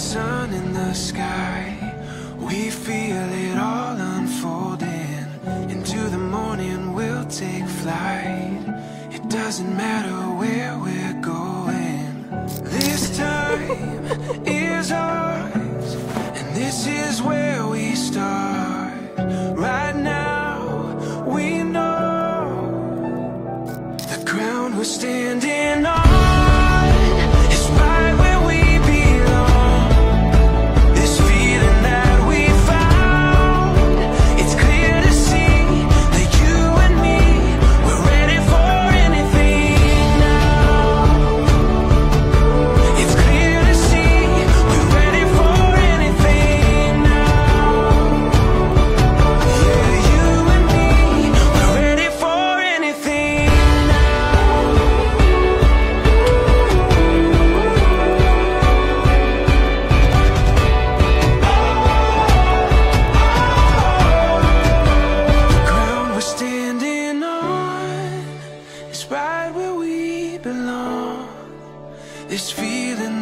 sun in the sky, we feel it all unfolding. Into the morning we'll take flight. It doesn't matter where we're going. This time is ours, and this is where we start. Right now we know the ground we're standing on. This feeling